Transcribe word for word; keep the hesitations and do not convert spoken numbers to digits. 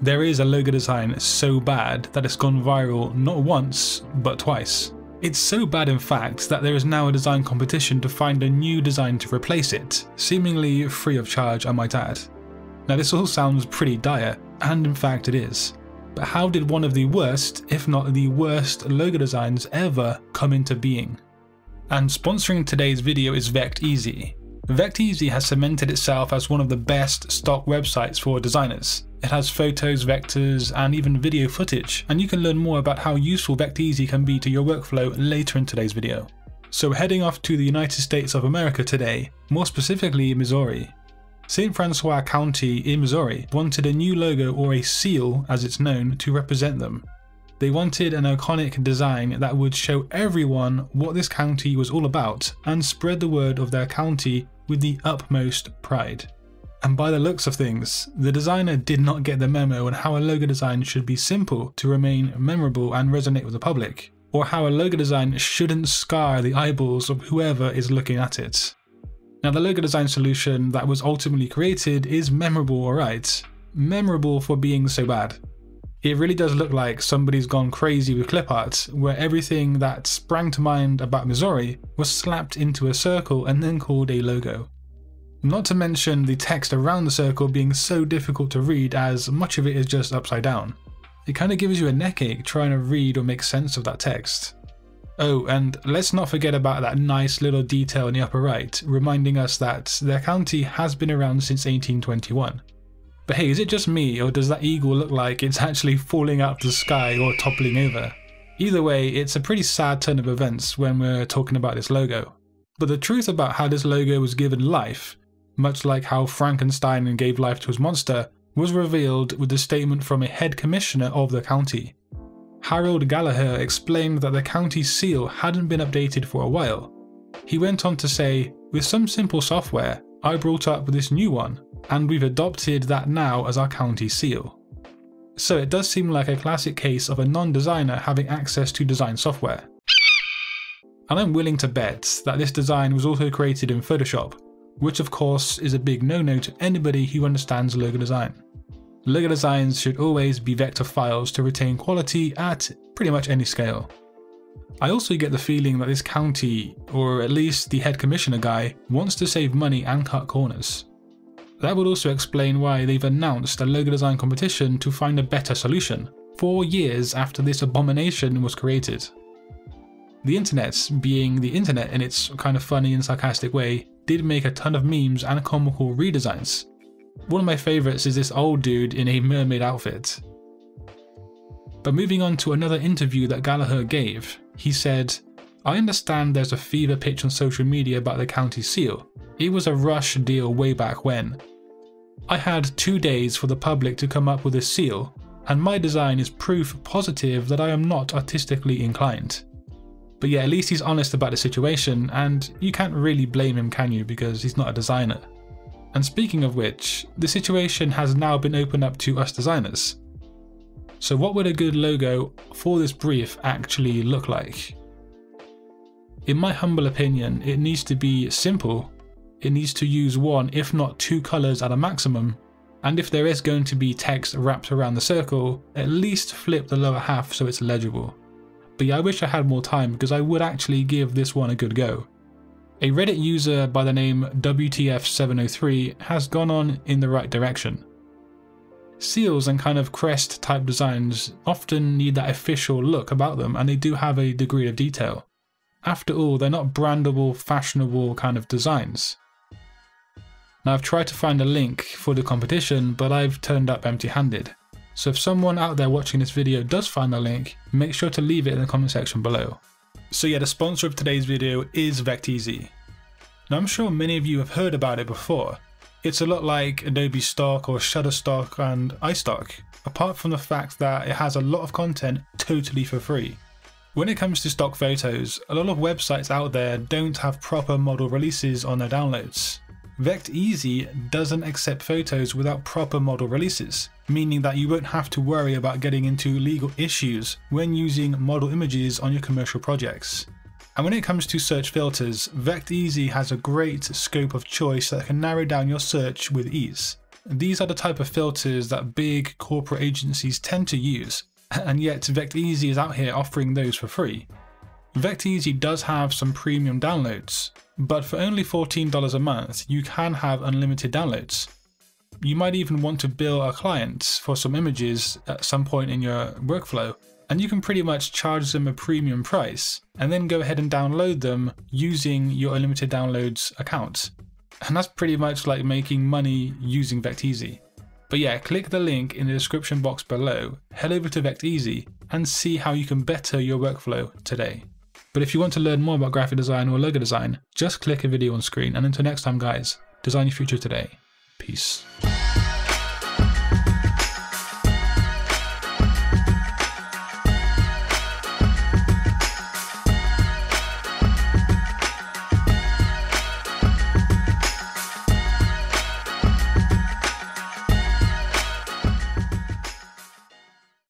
There is a logo design so bad that it's gone viral not once, but twice. It's so bad in fact that there is now a design competition to find a new design to replace it, seemingly free of charge, I might add. Now this all sounds pretty dire, and in fact it is. But how did one of the worst, if not the worst, logo designs ever come into being? And sponsoring today's video is Vecteezy. Vecteezy has cemented itself as one of the best stock websites for designers. It has photos, vectors, and even video footage, and you can learn more about how useful Vecteezy can be to your workflow later in today's video. So heading off to the United States of America today, more specifically Missouri. Saint Francois County in Missouri wanted a new logo, or a seal as it's known, to represent them. They wanted an iconic design that would show everyone what this county was all about and spread the word of their county with the utmost pride. And by the looks of things, the designer did not get the memo on how a logo design should be simple to remain memorable and resonate with the public, or how a logo design shouldn't scar the eyeballs of whoever is looking at it. Now the logo design solution that was ultimately created is memorable, alright, memorable for being so bad. It really does look like somebody's gone crazy with clip art, where everything that sprang to mind about Missouri was slapped into a circle and then called a logo. Not to mention the text around the circle being so difficult to read, as much of it is just upside down. It kind of gives you a neck ache trying to read or make sense of that text. Oh, and let's not forget about that nice little detail in the upper right, reminding us that their county has been around since eighteen twenty-one. But hey, is it just me, or does that eagle look like it's actually falling out of the sky or toppling over? Either way, it's a pretty sad turn of events when we're talking about this logo. But the truth about how this logo was given life, much like how Frankenstein gave life to his monster, was revealed with the statement from a head commissioner of the county. Harold Gallagher explained that the county seal hadn't been updated for a while. He went on to say, "With some simple software, I brought up this new one, and we've adopted that now as our county seal." So it does seem like a classic case of a non-designer having access to design software. And I'm willing to bet that this design was also created in Photoshop, which of course is a big no-no to anybody who understands logo design. Logo designs should always be vector files to retain quality at pretty much any scale. I also get the feeling that this county, or at least the head commissioner guy, wants to save money and cut corners. That would also explain why they've announced a logo design competition to find a better solution, four years after this abomination was created. The internet, being the internet in its kind of funny and sarcastic way, did make a ton of memes and comical redesigns. One of my favourites is this old dude in a mermaid outfit. But moving on to another interview that Gallagher gave, he said, "I understand there's a fever pitch on social media about the county seal. It was a rush deal way back when. I had two days for the public to come up with a seal, and my design is proof positive that I am not artistically inclined." But yeah, at least he's honest about the situation, and you can't really blame him, can you, because he's not a designer. And speaking of which, the situation has now been opened up to us designers. So what would a good logo for this brief actually look like? In my humble opinion, it needs to be simple. It needs to use one, if not two colours at a maximum, and if there is going to be text wrapped around the circle, at least flip the lower half so it's legible. But yeah, I wish I had more time, because I would actually give this one a good go. A Reddit user by the name W T F seven oh three has gone on in the right direction. Seals and kind of crest type designs often need that official look about them, and they do have a degree of detail. After all, they're not brandable, fashionable kind of designs. Now I've tried to find a link for the competition, but I've turned up empty-handed. So if someone out there watching this video does find a link, make sure to leave it in the comment section below. So yeah, the sponsor of today's video is Vecteezy. Now I'm sure many of you have heard about it before. It's a lot like Adobe Stock or Shutterstock and iStock, apart from the fact that it has a lot of content totally for free. When it comes to stock photos, a lot of websites out there don't have proper model releases on their downloads. Vecteezy doesn't accept photos without proper model releases, meaning that you won't have to worry about getting into legal issues when using model images on your commercial projects. And when it comes to search filters, Vecteezy has a great scope of choice that can narrow down your search with ease. These are the type of filters that big corporate agencies tend to use, and yet Vecteezy is out here offering those for free. Vecteezy does have some premium downloads, but for only fourteen dollars a month you can have unlimited downloads. You might even want to bill a client for some images at some point in your workflow, and you can pretty much charge them a premium price and then go ahead and download them using your unlimited downloads account. And that's pretty much like making money using Vecteezy. But yeah, click the link in the description box below, head over to Vecteezy and see how you can better your workflow today. But if you want to learn more about graphic design or logo design, just click a video on screen. And until next time guys, design your future today. Peace.